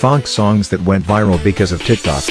Phonk songs that went viral because of TikTok.